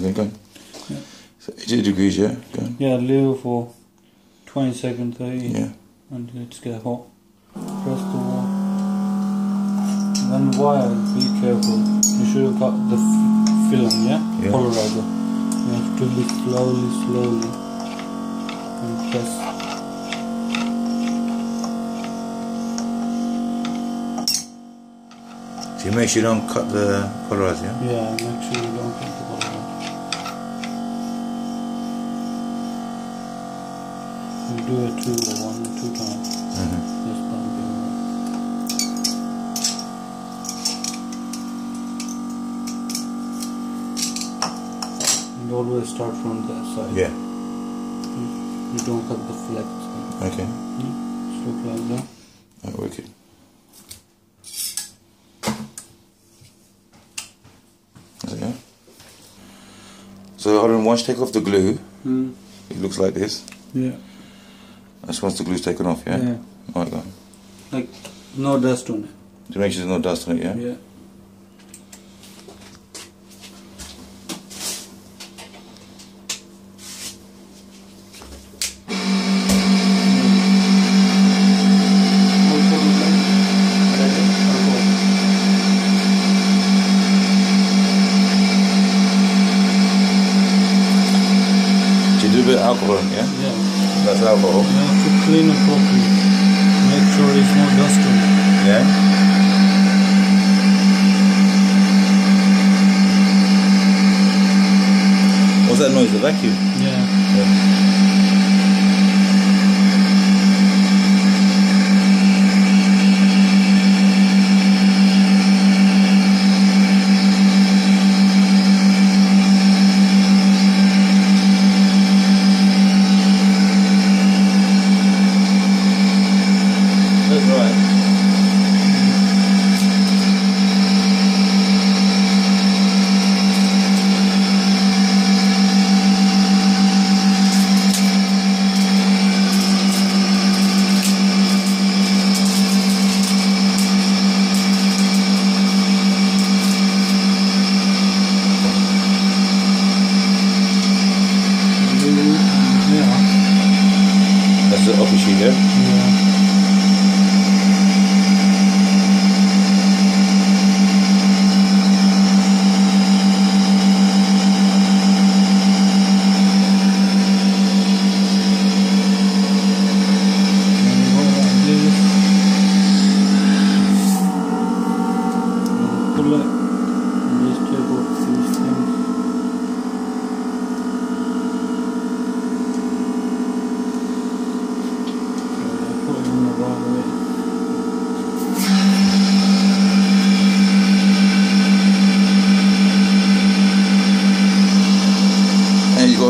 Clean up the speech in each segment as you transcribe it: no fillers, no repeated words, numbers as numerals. Okay, go on. Yeah. So 80 degrees, yeah? Go on. Yeah, leave for 20 seconds, 30. Yeah. And it's get hot. Press the wall. And then wire, be careful. You should have got the film, yeah? Yeah. Polarizer. You have to be slowly. And press. So you make sure you don't cut the polarizer, yeah? Yeah, make sure you don't cut the polarizer. You do it one or two times. Mm-hmm. Just don't get it. You always start from that side. Yeah. You don't cut the flex. Okay. Yeah? Look like that. That wicked. So Harun, once you take off the glue, it looks like this. Yeah. That's once the glue's taken off, yeah? Yeah. Alright, go on. Like, no dust on it. To make sure there's no dust on it, yeah? Yeah. Alcohol, yeah? Yeah. That's alcohol. You have to clean it properly. Make sure there's no dust on it. Yeah? What's that noise? The vacuum? Yeah.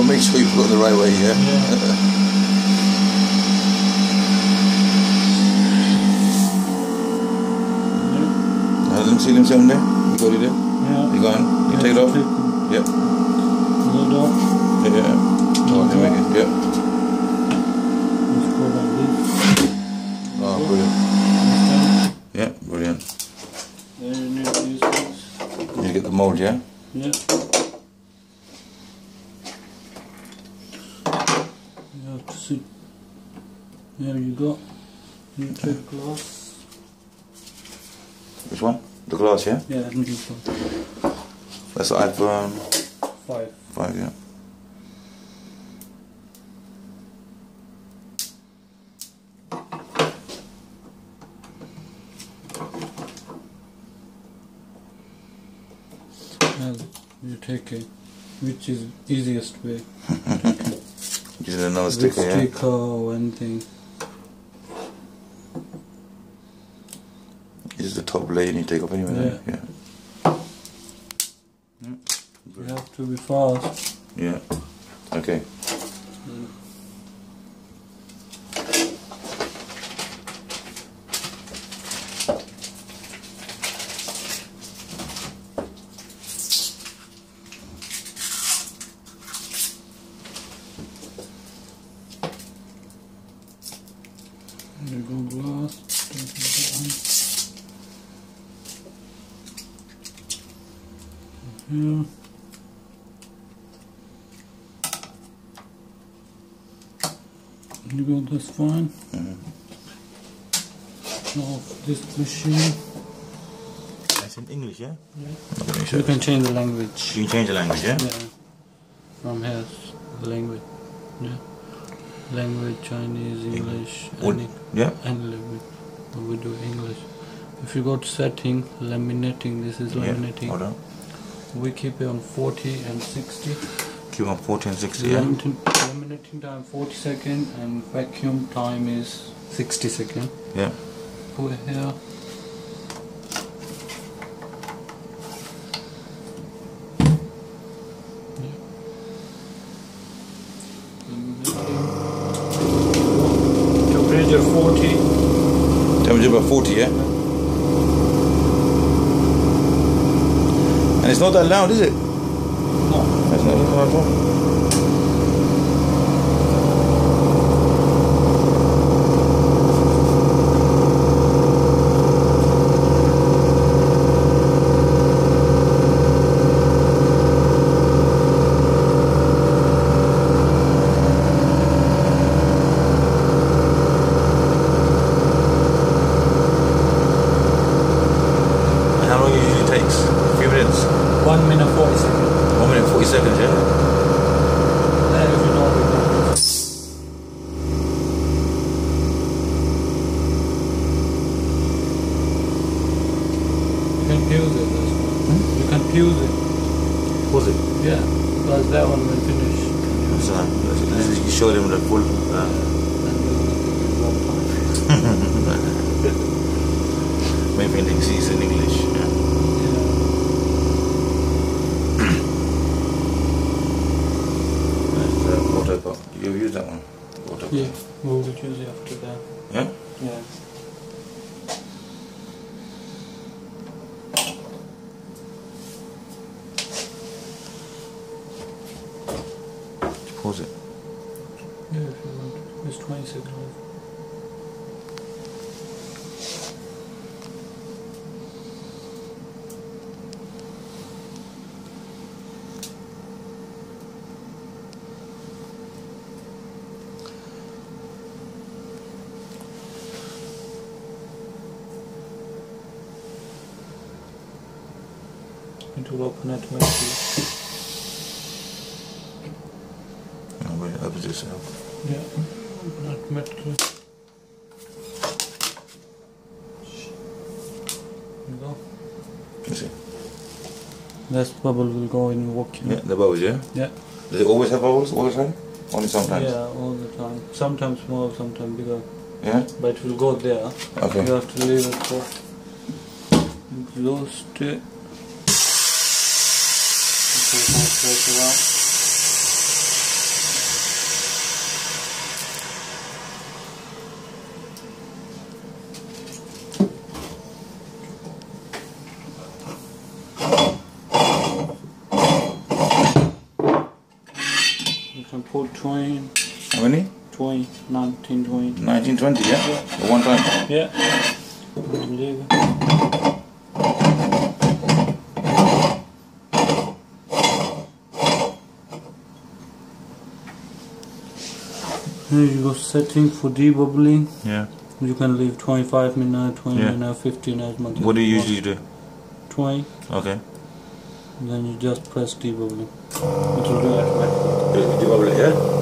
Make sure you put it the right way, yeah? Yeah. Let me see on there. You got it there? Yeah. You gone? You take it off? Yep. Load off? Yeah. Make it. Yep. Let's go like this. Oh, brilliant. Yeah, brilliant. Then you need to use this. You get the mold, yeah? Yeah. There you go. You take glass. Which one? The glass, yeah? Yeah, I think so. That's the iPhone 5. 5, yeah. And you take it, which is easiest way. Is it another sticker? Yeah? Sticker or anything. This is the top layer you take off anyway. Yeah. Yeah. You have to be fast. Yeah. Okay. You got this fine. Now this machine. That's in English, yeah? Yeah. You can change the language. You can change the language, yeah? Yeah. From here, the language. Yeah. Language, Chinese, English, any language. We do English. If you go to setting, laminating, this is laminating. Yeah, hold on. We keep it on 40 and 60. Keep on 40 and 60, yeah. Laminating time 40 seconds and vacuum time is 60 seconds. Yeah. Put here. Temperature 40. Temperature about 40, yeah? And it's not that loud, is it? No. That's not loud at Fuse it. Pause it? Yeah, because that one will finish. So, you showed him the full. Maybe next season in English. Yeah. That's the water cup. You've used that one? Water cup. Yeah, we will use it after that. Yeah? Yeah. Pause it. Yeah, if you want. It's 20 seconds. It will open automatically. Yourself. Yeah, not metal. You go. That's it. This bubble will go in vacuum. Yeah, the bubbles, yeah? Yeah. Does it always have bubbles all the time? Only sometimes? Yeah, all the time. Sometimes small, sometimes bigger. Yeah? But it will go there. Okay. You have to leave it for. Exhaust it. Okay, put 20. How many? 20, 19, 20. 19, 20, yeah? Yeah. At one time? Yeah. Leave it. Here you go, setting for debubbling. Yeah. You can leave 25 minutes, 20 minutes, 15 minutes. What do you usually do? 20. Okay. And then you just press debubbling. It will do automatically. Debubbling, yeah?